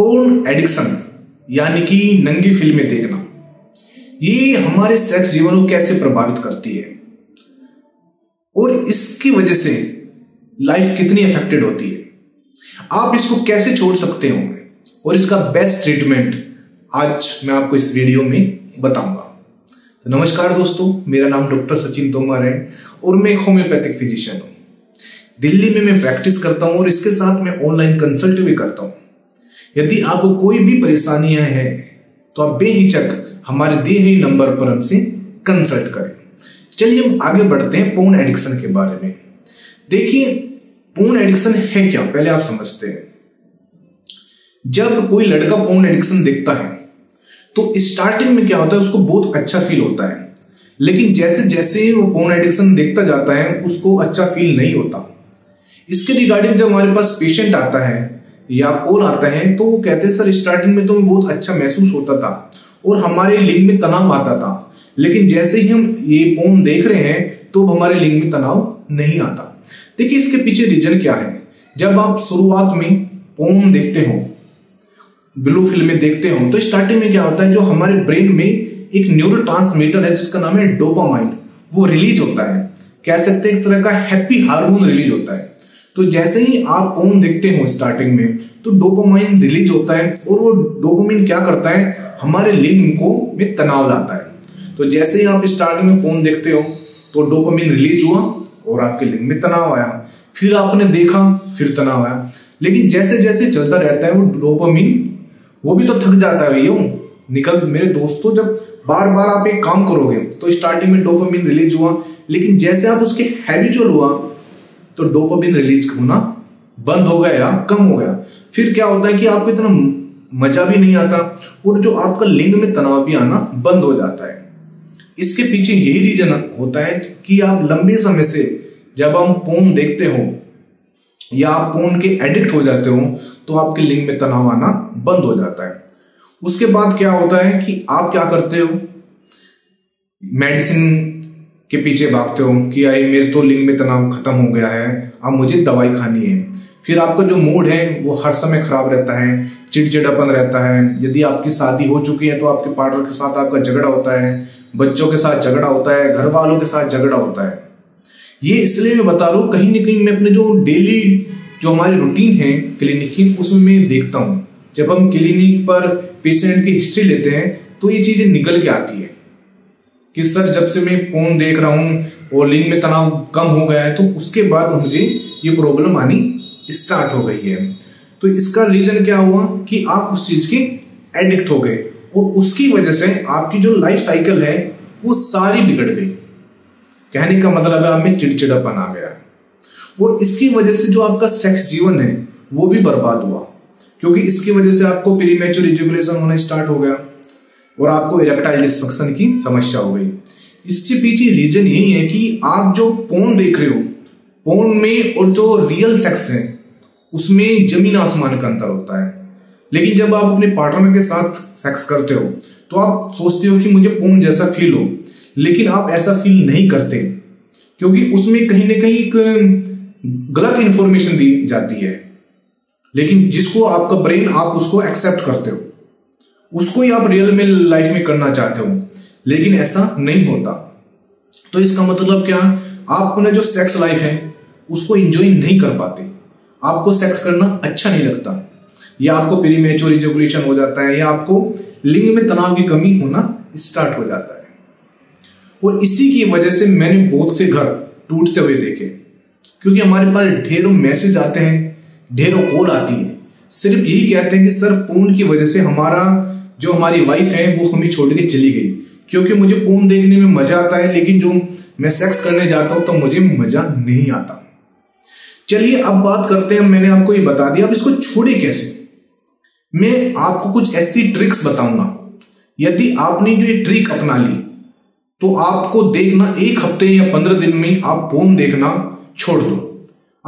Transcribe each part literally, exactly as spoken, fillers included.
Porn addiction यानी कि नंगी फिल्में देखना, ये हमारे सेक्स जीवन को कैसे प्रभावित करती है और इसकी वजह से लाइफ कितनी अफेक्टेड होती है, आप इसको कैसे छोड़ सकते हो और इसका बेस्ट ट्रीटमेंट आज मैं आपको इस वीडियो में बताऊंगा। तो नमस्कार दोस्तों, मेरा नाम डॉक्टर सचिन तोमर है और मैं एक होम्योपैथिक फिजिशियन हूँ। दिल्ली में मैं प्रैक्टिस करता हूँ और इसके साथ मैं ऑनलाइन कंसल्ट भी करता हूँ। यदि आपको कोई भी परेशानियाँ हैं तो आप बेहिचक हमारे दिए हुए नंबर पर हमसे कंसल्ट करें। चलिए हम आगे बढ़ते हैं पोर्न एडिक्शन के बारे में। देखिए, पोर्न एडिक्शन है क्या पहले आप समझते हैं। जब कोई लड़का पोर्न एडिक्शन देखता है तो स्टार्टिंग में क्या होता है, उसको बहुत अच्छा फील होता है, लेकिन जैसे जैसे वो पोर्न एडिक्शन देखता जाता है उसको अच्छा फील नहीं होता। इसके रिगार्डिंग जब हमारे पास पेशेंट आता है या कॉल आता है तो वो कहते हैं, सर स्टार्टिंग में तो बहुत अच्छा महसूस होता था और हमारे लिंग में तनाव आता था, लेकिन जैसे ही हम ये पोर्न देख रहे हैं तो हमारे लिंग में तनाव नहीं आता। देखिए, इसके पीछे रीजन क्या है। जब आप शुरुआत में पोर्न देखते हो, ब्लू फिल्में देखते हो, तो स्टार्टिंग में क्या होता है, जो हमारे ब्रेन में एक न्यूरोट्रांसमीटर है जिसका नाम है डोपामाइन, वो रिलीज होता है। कह सकते हैं एक तरह का हैप्पी हार्मोन रिलीज होता है। तो जैसे ही आप पोर्न देखते हो स्टार्टिंग में तो डोपामाइन रिलीज होता है और वो डोपामाइन क्या करता है, हमारे लिंग को में तनाव लाता है। तो जैसे ही आप स्टार्टिंग में पोर्न देखते हो तो डोपामाइन रिलीज हुआ और आपके लिंग में तनाव आया, फिर आपने देखा, फिर तनाव आया। लेकिन जैसे जैसे चलता रहता है वो डोपामाइन वो भी तो थक जाता है, यूं निकल। मेरे दोस्तों, जब बार बार आप एक काम करोगे तो स्टार्टिंग में डोपामाइन रिलीज हुआ, लेकिन जैसे आप उसके हैबिचुअल हुआ तो डोपामाइन रिलीज होना बंद हो गया या कम हो गया। फिर क्या होता है कि आपको इतना मजा भी नहीं आता और जो आपका लिंग में तनाव भी आना बंद हो जाता है। इसके पीछे यही रीजन होता है कि आप लंबे समय से जब हम पोर्न देखते हो या आप पोर्न के एडिक्ट हो जाते हो तो आपके लिंग में तनाव आना बंद हो जाता है। उसके बाद क्या होता है कि आप क्या करते हो, मेडिसिन के पीछे भागते हो कि आई मेरे तो लिंग में तनाव खत्म हो गया है, अब मुझे दवाई खानी है। फिर आपका जो मूड है वो हर समय खराब रहता है, चिड़चिड़ापन रहता है। यदि आपकी शादी हो चुकी है तो आपके पार्टनर के साथ आपका झगड़ा होता है, बच्चों के साथ झगड़ा होता है, घर वालों के साथ झगड़ा होता है। ये इसलिए मैं बता रहा हूँ, कहीं ना कहीं मैं अपने जो डेली जो हमारी रूटीन है क्लिनिक की उसमें मैं देखता हूँ। जब हम क्लिनिक पर पेशेंट की हिस्ट्री लेते हैं तो ये चीज़ें निकल के आती है कि सर जब से मैं पोर्न देख रहा हूँ और लिंग में तनाव कम हो गया है तो उसके बाद मुझे ये प्रॉब्लम आनी स्टार्ट हो गई है। तो इसका रीज़न क्या हुआ कि आप उस चीज़ के एडिक्ट हो गए और उसकी वजह से आपकी जो लाइफ साइकिल है वो सारी बिगड़ गई। कहने का मतलब है आप में चिड़चिड़ापन आ गया और इसकी वजह से जो आपका सेक्स जीवन है वो भी बर्बाद हुआ, क्योंकि इसकी वजह से आपको प्रीमैच्योर इजैकुलेशन होना स्टार्ट हो गया और आपको इरेक्टाइल डिस्फंक्शन की समस्या हो गई। इसके पीछे रीजन यही है कि आप जो पोर्न देख रहे हो, पोर्न में और जो रियल सेक्स है उसमें जमीन आसमान का अंतर होता है। लेकिन जब आप अपने पार्टनर के साथ सेक्स करते हो तो आप सोचते हो कि मुझे पोर्न जैसा फील हो, लेकिन आप ऐसा फील नहीं करते, क्योंकि उसमें कहीं ना कहीं एक गलत इंफॉर्मेशन दी जाती है। लेकिन जिसको आपका ब्रेन, आप उसको एक्सेप्ट करते हो, उसको ही आप रियल में लाइफ में करना चाहते हो, लेकिन ऐसा नहीं होता। तो इसका मतलब क्या, आप अपने जो सेक्स लाइफ है उसको एंजॉय नहीं कर पाते, आपको सेक्स करना अच्छा नहीं लगता, या आपको प्रीमैच्योर इजैकुलेशन हो जाता है, या आपको लिंग में तनाव की कमी होना स्टार्ट हो जाता है। और इसी की वजह से मैंने बहुत से घर टूटते हुए देखे, क्योंकि हमारे पास ढेरों मैसेज आते हैं, ढेरों कॉल आती है, सिर्फ यही कहते हैं कि सर पोर्न की वजह से हमारा जो हमारी वाइफ है वो हमें छोड़ के चली गई, क्योंकि मुझे पोर्न देखने में मजा आता है लेकिन जो मैं सेक्स करने जाता हूँ तो मुझे मजा नहीं आता। चलिए अब बात करते हैं, मैंने आपको ये बता दिया, अब इसको छोड़े कैसे। मैं आपको कुछ ऐसी ट्रिक्स बताऊंगा, यदि आपने जो ये ट्रिक अपना ली तो आपको देखना एक हफ्ते या पंद्रह दिन में आप पोर्न देखना छोड़ दो।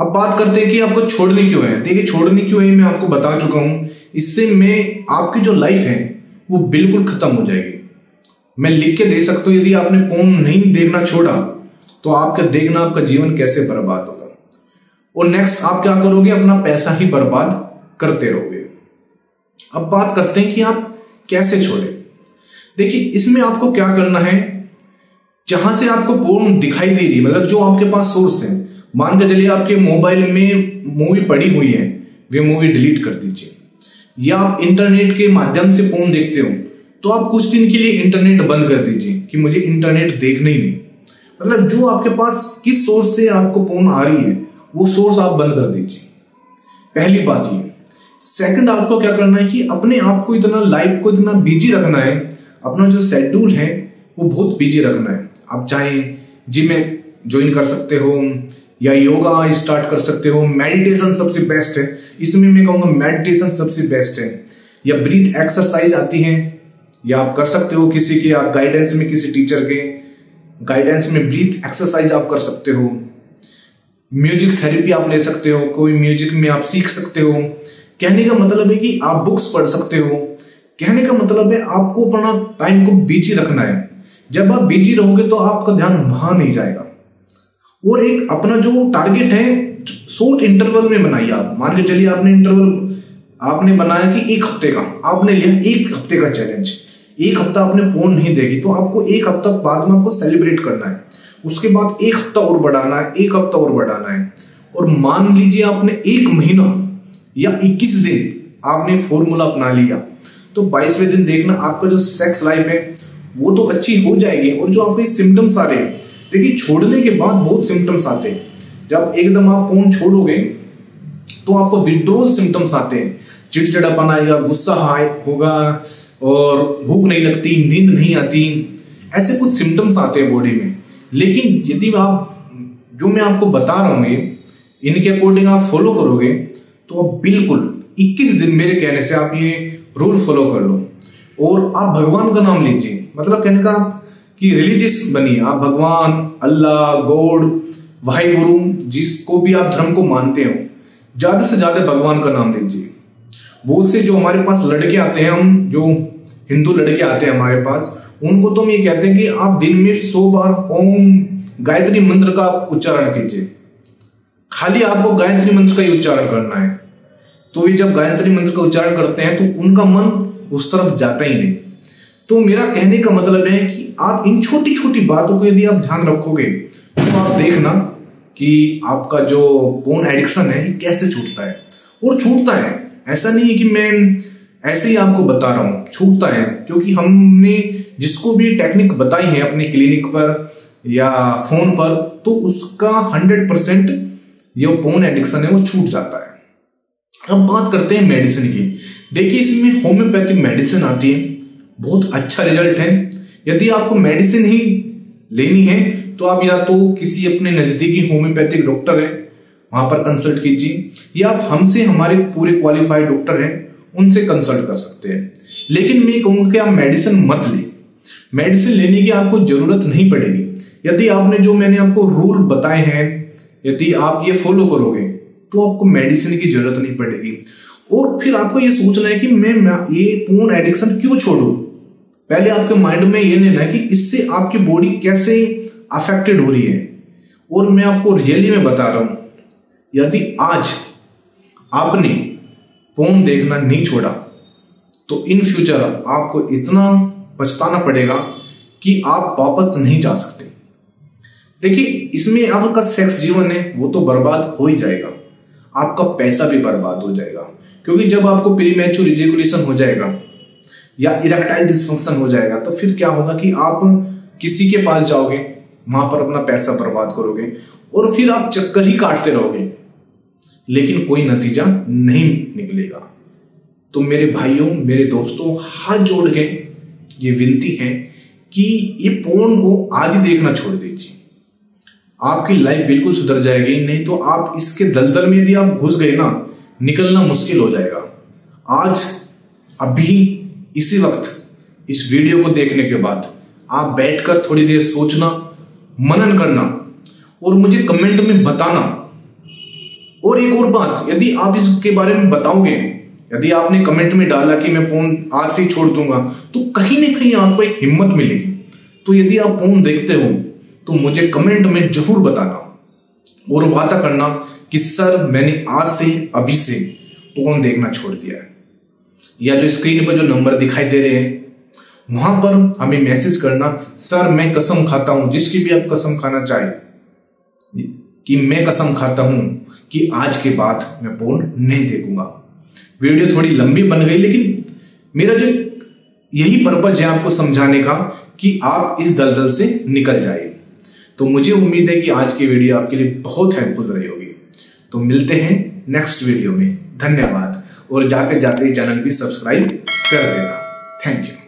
अब बात करते हैं कि आपको छोड़नी क्यों है। देखिए, छोड़नी क्यों है मैं आपको बता चुका हूँ। इससे मैं आपकी जो लाइफ है वो बिल्कुल खत्म हो जाएगी। मैं लिख के दे सकता हूँ, यदि आपने पोर्न नहीं देखना छोड़ा तो आपका देखना आपका जीवन कैसे बर्बाद होगा। और नेक्स्ट आप क्या करोगे, अपना पैसा ही बर्बाद करते रहोगे। अब बात करते हैं कि आप कैसे छोड़े। देखिए, इसमें आपको क्या करना है, जहां से आपको पोर्न दिखाई दे रही है, मतलब जो आपके पास सोर्स है, मान के चलिए आपके मोबाइल में मूवी पड़ी हुई है, वे मूवी डिलीट कर दीजिए। या आप इंटरनेट के माध्यम से पोर्न देखते हो तो आप कुछ दिन के लिए इंटरनेट बंद कर दीजिए कि मुझे इंटरनेट देखना ही नहीं। मतलब जो आपके पास किस सोर्स से आपको पोर्न आ रही है वो सोर्स आप बंद कर दीजिए, पहली बात ये। सेकंड, आपको क्या करना है कि अपने आप को इतना, लाइफ को इतना बिजी रखना है, अपना जो शेड्यूल है वो बहुत बिजी रखना है। आप चाहे जिम ज्वाइन कर सकते हो या योगा स्टार्ट कर सकते हो। मेडिटेशन सबसे बेस्ट है, इसमें मैं कहूँगा मेडिटेशन सबसे बेस्ट है। या ब्रीथ एक्सरसाइज आती है, या आप कर सकते हो किसी के, आप गाइडेंस में किसी टीचर के गाइडेंस में ब्रीथ एक्सरसाइज आप कर सकते हो। म्यूजिक थेरेपी आप ले सकते हो, कोई म्यूजिक में आप सीख सकते हो। कहने का मतलब है कि आप बुक्स पढ़ सकते हो। कहने का मतलब है आपको अपना टाइम को बिजी रखना है। जब आप बिजी रहोगे तो आपका ध्यान वहां नहीं जाएगा। और एक अपना जो टारगेट है, शॉर्ट इंटरवल में बनाइए। आप मान के चलिए आपने इंटरवल आपने बनाया कि एक हफ्ते का आपने लिया, एक हफ्ते का चैलेंज, एक हफ्ता आपने फोन नहीं देगी, तो आपको एक हफ्ता बाद में आपको सेलिब्रेट करना है। उसके बाद एक हफ्ता और बढ़ाना है, एक हफ्ता और बढ़ाना है। और मान लीजिए आपने एक महीना या इक्कीस दिन आपने फॉर्मूला अपना लिया, तो बाईसवें दिन देखना आपका जो सेक्स लाइफ है वो तो अच्छी हो जाएगी। और जो आपके सिम्टम्स आ रहे हैं, देखिए छोड़ने के बाद बहुत सिम्टम्स आते हैं। जब एकदम आप फोन छोड़ोगे तो आपको विड्रोल सिम्टम्स आते हैं, चिड़चिड़ापन आएगा, गुस्सा होगा और भूख नहीं लगती, नींद नहीं आती, ऐसे कुछ सिम्टम्स आते हैं बॉडी में। लेकिन यदि आप जो मैं आपको बता रहा हूँ इनके अकॉर्डिंग आप फॉलो करोगे तो आप बिल्कुल इक्कीस दिन, मेरे कहने से आप ये रूल फॉलो कर लो। और आप भगवान का नाम लीजिए, मतलब कहने का आप कि रिलीजियस बनिए। आप भगवान, अल्लाह, गॉड, वाहे गुरु, जिसको भी आप धर्म को मानते हो, ज़्यादा से ज़्यादा भगवान का नाम लीजिए। बहुत से जो हमारे पास लड़के आते हैं, हम जो हिंदू लड़के आते हैं हमारे पास, उनको तो हम ये कहते हैं कि आप दिन में सौ बार ओम गायत्री मंत्र का उच्चारण कीजिए। खाली आपको गायत्री मंत्र का ही उच्चारण करना है। तो ये जब गायत्री मंत्र का उच्चारण करते हैं तो उनका मन उस तरफ जाता ही नहीं। तो मेरा कहने का मतलब है कि आप इन छोटी छोटी बातों को यदि आप ध्यान रखोगे तो आप देखना कि आपका जो फोन एडिक्शन है ये कैसे छूटता है। और छूटता है, ऐसा नहीं है कि मैं ऐसे ही आपको बता रहा हूँ, छूटता है। क्योंकि हमने जिसको भी टेक्निक बताई है अपने क्लिनिक पर या फोन पर, तो उसका हंड्रेड परसेंट ये फोन एडिक्शन है वो छूट जाता है। अब बात करते हैं मेडिसिन की। देखिए, इसमें होम्योपैथिक मेडिसिन आती है, बहुत अच्छा रिजल्ट है। यदि आपको मेडिसिन ही लेनी है तो आप या तो किसी अपने नज़दीकी होम्योपैथिक डॉक्टर है वहाँ पर कंसल्ट कीजिए, या आप हमसे, हमारे पूरे क्वालिफाइड डॉक्टर हैं, उनसे कंसल्ट कर सकते हैं। लेकिन मैं कहूँगा कि आप मेडिसिन मत लें। मेडिसिन लेने की आपको ज़रूरत नहीं पड़ेगी। यदि आपने जो मैंने आपको रूल बताए हैं, यदि आप ये फॉलो करोगे तो आपको मेडिसिन की ज़रूरत नहीं पड़ेगी। और फिर आपको ये सोचना है कि मैं, मैं ये पूर्ण एडिक्शन क्यों छोड़ूं। पहले आपके माइंड में ये लेना है कि इससे आपकी बॉडी कैसे अफेक्टेड हो रही है। और मैं आपको रियली में बता रहा हूँ, यदि आज आपने फोन देखना नहीं छोड़ा तो इन फ्यूचर आपको इतना पछताना पड़ेगा कि आप वापस नहीं जा सकते। देखिए, इसमें आपका सेक्स जीवन है वो तो बर्बाद हो ही जाएगा, आपका पैसा भी बर्बाद हो जाएगा। क्योंकि जब आपको प्रीमैच्योर इजैकुलेशन हो जाएगा या इरेक्टाइल डिसफंक्शन हो जाएगा तो फिर क्या होगा कि आप किसी के पास जाओगे, वहां पर अपना पैसा बर्बाद करोगे और फिर आप चक्कर ही काटते रहोगे, लेकिन कोई नतीजा नहीं निकलेगा। तो मेरे भाइयों, मेरे दोस्तों, हाथ जोड़ के ये विनती है कि ये पोर्न को आज ही देखना छोड़ दीजिए। आपकी लाइफ बिल्कुल सुधर जाएगी, नहीं तो आप इसके दलदल में यदि आप घुस गए ना, निकलना मुश्किल हो जाएगा। आज, अभी, इसी वक्त, इस वीडियो को देखने के बाद आप बैठकर थोड़ी देर सोचना, मनन करना और मुझे कमेंट में बताना। और एक और बात, यदि आप इसके बारे में बताओगे, यदि आपने कमेंट में डाला कि मैं फोन आज से छोड़ दूंगा, तो कहीं ना कहीं आपको एक हिम्मत मिलेगी। तो यदि आप फोन देखते हो तो मुझे कमेंट में जरूर बताना और वादा करना कि सर, मैंने आज से, अभी से फोन देखना छोड़ दिया है। या जो स्क्रीन पर जो नंबर दिखाई दे रहे हैं वहां पर हमें मैसेज करना, सर मैं कसम खाता हूं, जिसकी भी आप कसम खाना चाहे कि मैं कसम खाता हूं कि आज के बाद मैं फोन नहीं देखूंगा। वीडियो थोड़ी लंबी बन गई, लेकिन मेरा जो यही पर्पज है आपको समझाने का कि आप इस दलदल से निकल जाए। तो मुझे उम्मीद है कि आज की वीडियो आपके लिए बहुत हेल्पफुल रही होगी। तो मिलते हैं नेक्स्ट वीडियो में, धन्यवाद। और जाते जाते चैनल भी सब्सक्राइब कर देना। Thank you.